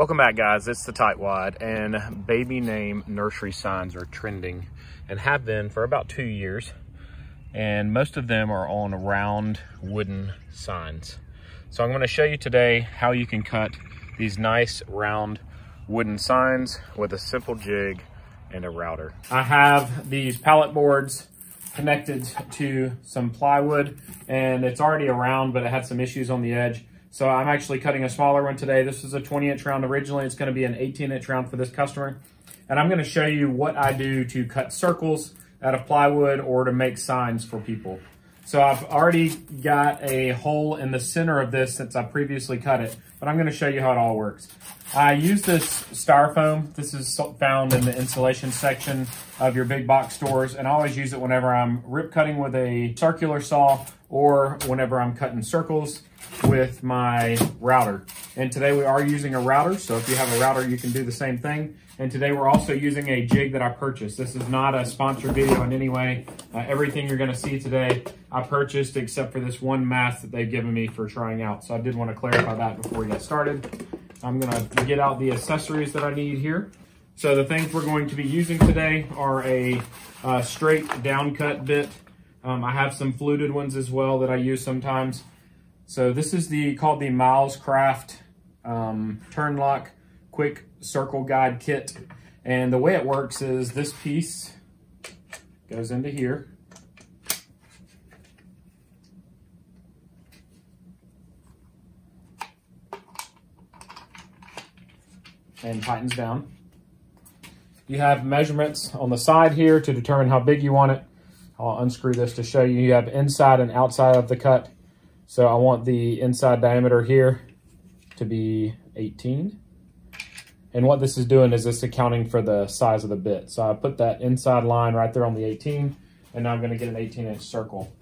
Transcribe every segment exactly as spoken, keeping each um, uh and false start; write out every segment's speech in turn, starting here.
Welcome back, guys. It's the Tightwad, and baby name nursery signs are trending and have been for about two years. And most of them are on round wooden signs. So I'm going to show you today how you can cut these nice round wooden signs with a simple jig and a router. I have these pallet boards connected to some plywood, and it's already around, but it had some issues on the edge. So I'm actually cutting a smaller one today. This is a twenty inch round originally. It's gonna be an eighteen inch round for this customer. And I'm gonna show you what I do to cut circles out of plywood or to make signs for people. So I've already got a hole in the center of this since I previously cut it, but I'm gonna show you how it all works. I use this styrofoam. This is found in the insulation section of your big box stores, and I always use it whenever I'm rip cutting with a circular saw or whenever I'm cutting circles with my router. And today we are using a router, so if you have a router, you can do the same thing. And today we're also using a jig that I purchased. This is not a sponsored video in any way. Uh, everything you're gonna see today, I purchased except for this one mask that they've given me for trying out. So I did wanna clarify that before we get started. I'm gonna get out the accessories that I need here. So the things we're going to be using today are a uh, straight down cut bit. Um, I have some fluted ones as well that I use sometimes. So this is the called the Milescraft um, Turnlock Quick Circle Guide Kit. And the way it works is this piece goes into here. And tightens down. You have measurements on the side here to determine how big you want it. I'll unscrew this to show you. You have inside and outside of the cut. So I want the inside diameter here to be eighteen. And what this is doing is it's accounting for the size of the bit. So I put that inside line right there on the eighteen, and now I'm gonna get an eighteen inch circle.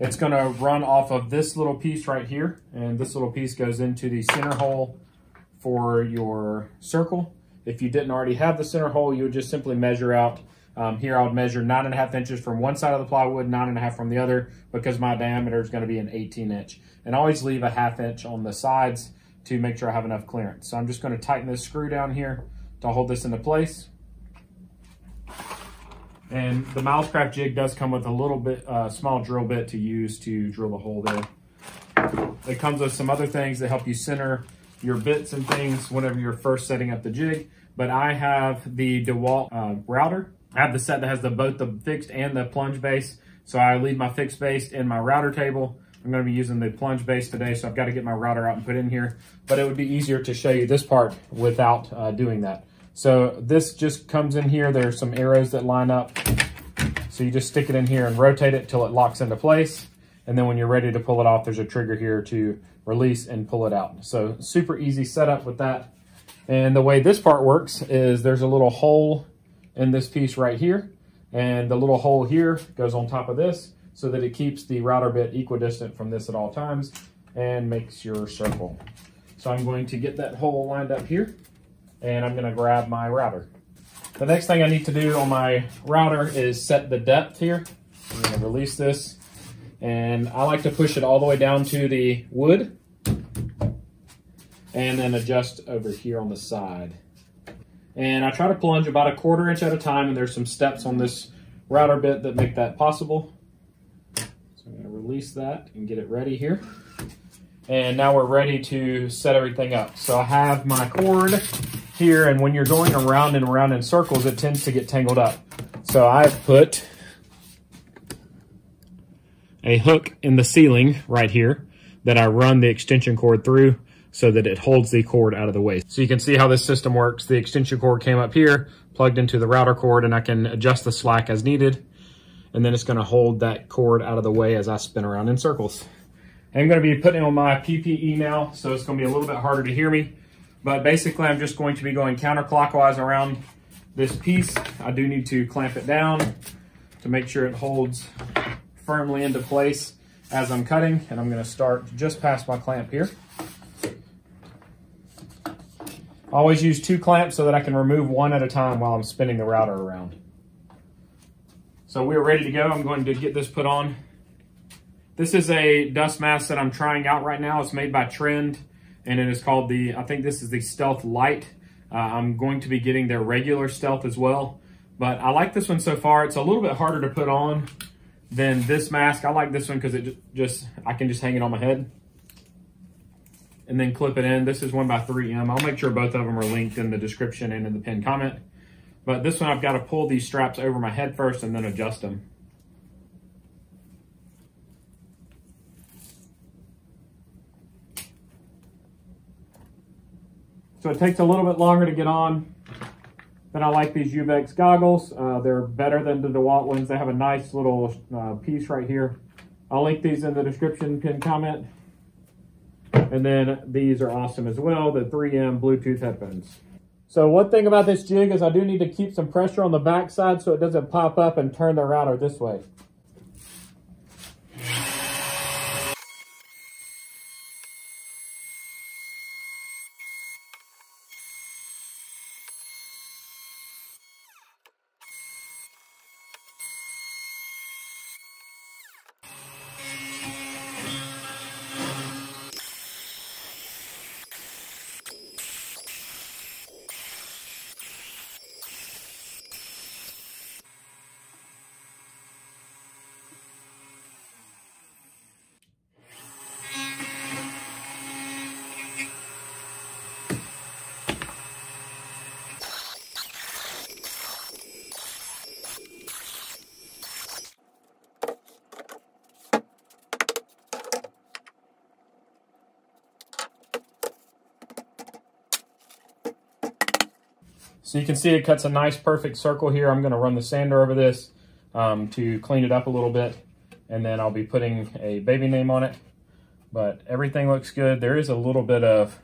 It's gonna run off of this little piece right here, and this little piece goes into the center hole for your circle. If you didn't already have the center hole, you would just simply measure out. Um, here I would measure nine and a half inches from one side of the plywood, nine and a half from the other, because my diameter is going to be an eighteen inch. And I always leave a half inch on the sides to make sure I have enough clearance. So I'm just going to tighten this screw down here to hold this into place. And the Milescraft jig does come with a little bit, uh, small drill bit to use to drill the hole there. It comes with some other things that help you center your bits and things whenever you're first setting up the jig. But I have the DeWalt uh, router. I have the set that has the, both the fixed and the plunge base. So I leave my fixed base in my router table. I'm gonna be using the plunge base today, so I've gotta get my router out and put in here. But it would be easier to show you this part without uh, doing that. So this just comes in here. There are some arrows that line up. So you just stick it in here and rotate it till it locks into place. And then when you're ready to pull it off, there's a trigger here to release and pull it out. So super easy setup with that. And the way this part works is there's a little hole in this piece right here, and the little hole here goes on top of this so that it keeps the router bit equidistant from this at all times and makes your circle. So I'm going to get that hole lined up here, and I'm gonna grab my router. The next thing I need to do on my router is set the depth here. I'm gonna release this, and I like to push it all the way down to the wood and then adjust over here on the side. And I try to plunge about a quarter inch at a time, and there's some steps on this router bit that make that possible. So I'm gonna release that and get it ready here. And now we're ready to set everything up. So I have my cord here, and when you're going around and around in circles, it tends to get tangled up. So I've put a hook in the ceiling right here that I run the extension cord through, so that it holds the cord out of the way. So you can see how this system works. The extension cord came up here, plugged into the router cord, and I can adjust the slack as needed. And then it's gonna hold that cord out of the way as I spin around in circles. And I'm gonna be putting on my P P E now, so it's gonna be a little bit harder to hear me. But basically, I'm just going to be going counterclockwise around this piece. I do need to clamp it down to make sure it holds firmly into place as I'm cutting. And I'm gonna start just past my clamp here. I always use two clamps so that I can remove one at a time while I'm spinning the router around. So we're ready to go. I'm going to get this put on. This is a dust mask that I'm trying out right now. It's made by Trend, and it is called the, I think this is the Stealth Lite. Uh, I'm going to be getting their regular Stealth as well, but I like this one so far. It's a little bit harder to put on than this mask. I like this one because it just, I can just hang it on my head and then clip it in. This is one by three M. I'll make sure both of them are linked in the description and in the pinned comment. But this one, I've got to pull these straps over my head first and then adjust them. So it takes a little bit longer to get on, but I like these Uvex goggles. Uh, they're better than the DeWalt ones. They have a nice little uh, piece right here. I'll link these in the description, pinned comment. And then these are awesome as well, the three M Bluetooth headphones. So one thing about this jig is I do need to keep some pressure on the back side so it doesn't pop up and turn the router this way. So you can see it cuts a nice perfect circle here. I'm gonna run the sander over this um, to clean it up a little bit, and then I'll be putting a baby name on it. But everything looks good. There is a little bit of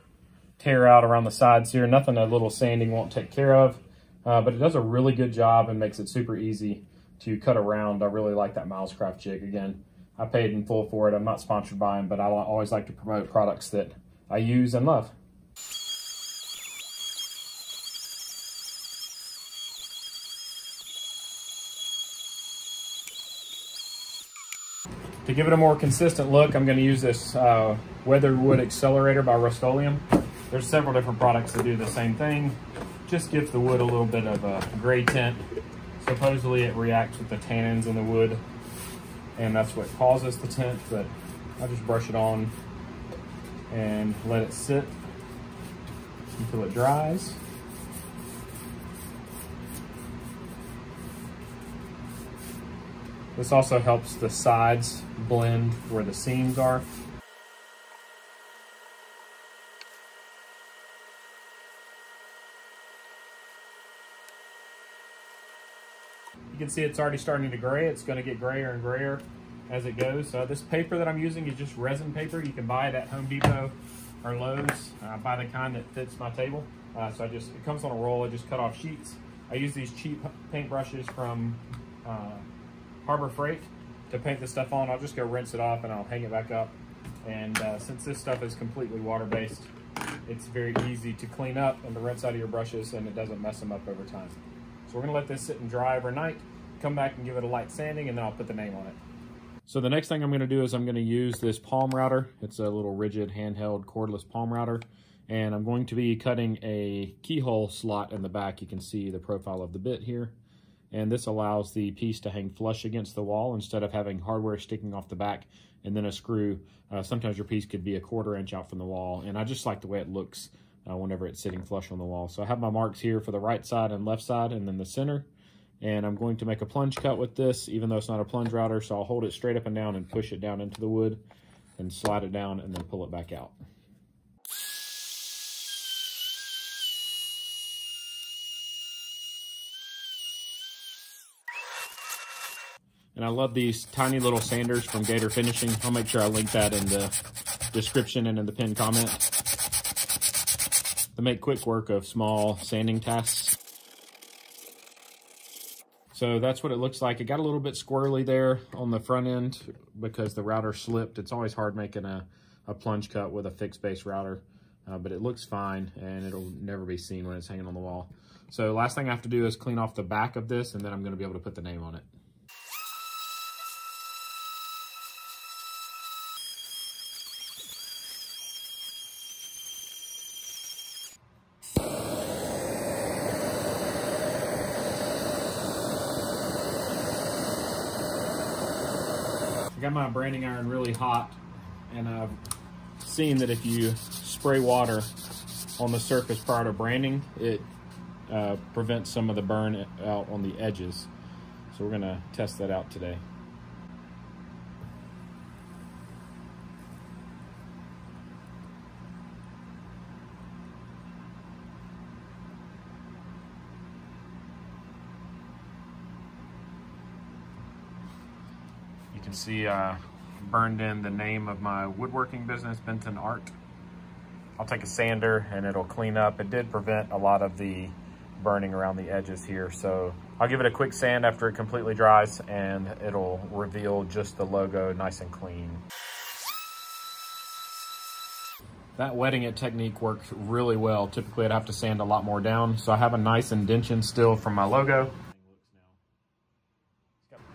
tear out around the sides here. Nothing a little sanding won't take care of, uh, but it does a really good job and makes it super easy to cut around. I really like that Milescraft jig. Again, I paid in full for it. I'm not sponsored by them, but I always like to promote products that I use and love. To give it a more consistent look, I'm going to use this uh, Weathered Wood Accelerator by Rust-Oleum. There's several different products that do the same thing. Just gives the wood a little bit of a gray tint. Supposedly it reacts with the tannins in the wood, and that's what causes the tint, but I just brush it on and let it sit until it dries. This also helps the sides blend where the seams are. You can see it's already starting to gray. It's going to get grayer and grayer as it goes. So this paper that I'm using is just resin paper. You can buy it at Home Depot or Lowe's. I buy the kind that fits my table. Uh, so I just, it comes on a roll. I just cut off sheets. I use these cheap paintbrushes from uh, Harbor Freight to paint this stuff on. I'll just go rinse it off and I'll hang it back up. And uh, since this stuff is completely water-based, it's very easy to clean up and to rinse out of your brushes, and it doesn't mess them up over time. So we're gonna let this sit and dry overnight, come back and give it a light sanding, and then I'll put the name on it. So the next thing I'm gonna do is I'm gonna use this palm router. It's a little rigid handheld cordless palm router. And I'm going to be cutting a keyhole slot in the back. You can see the profile of the bit here. And this allows the piece to hang flush against the wall instead of having hardware sticking off the back and then a screw. Uh, sometimes your piece could be a quarter inch out from the wall, and I just like the way it looks uh, whenever it's sitting flush on the wall. So I have my marks here for the right side and left side and then the center, and I'm going to make a plunge cut with this, even though it's not a plunge router, so I'll hold it straight up and down and push it down into the wood and slide it down and then pull it back out. And I love these tiny little sanders from Gator Finishing. I'll make sure I link that in the description and in the pinned comment. They make quick work of small sanding tasks. So that's what it looks like. It got a little bit squirrely there on the front end because the router slipped. It's always hard making a, a plunge cut with a fixed base router, uh, but it looks fine and it'll never be seen when it's hanging on the wall. So last thing I have to do is clean off the back of this, and then I'm gonna be able to put the name on it. got my branding iron really hot, and I've seen that if you spray water on the surface prior to branding, it uh, prevents some of the burn out on the edges. So we're gonna test that out today. You can see I uh, burned in the name of my woodworking business, Benton Art. I'll take a sander and it'll clean up. It did prevent a lot of the burning around the edges here. So I'll give it a quick sand after it completely dries and it'll reveal just the logo nice and clean. That wetting it technique worked really well. Typically I'd have to sand a lot more down. So I have a nice indention still from my logo.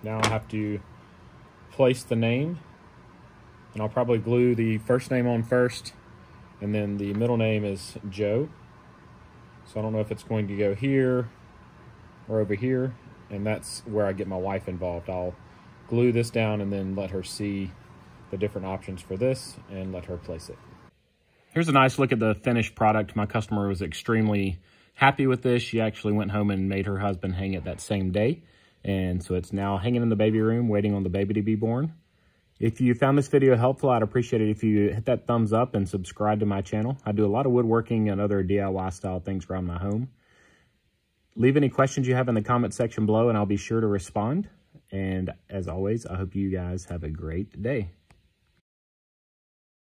Now I have to place the name, and I'll probably glue the first name on first, and then the middle name is Joe. So I don't know if it's going to go here or over here, and that's where I get my wife involved. I'll glue this down and then let her see the different options for this and let her place it. Here's a nice look at the finished product. My customer was extremely happy with this. She actually went home and made her husband hang it that same day. And so it's now hanging in the baby room, waiting on the baby to be born. If you found this video helpful, I'd appreciate it if you hit that thumbs up and subscribe to my channel. I do a lot of woodworking and other D I Y style things around my home. Leave any questions you have in the comment section below and I'll be sure to respond. And as always, I hope you guys have a great day.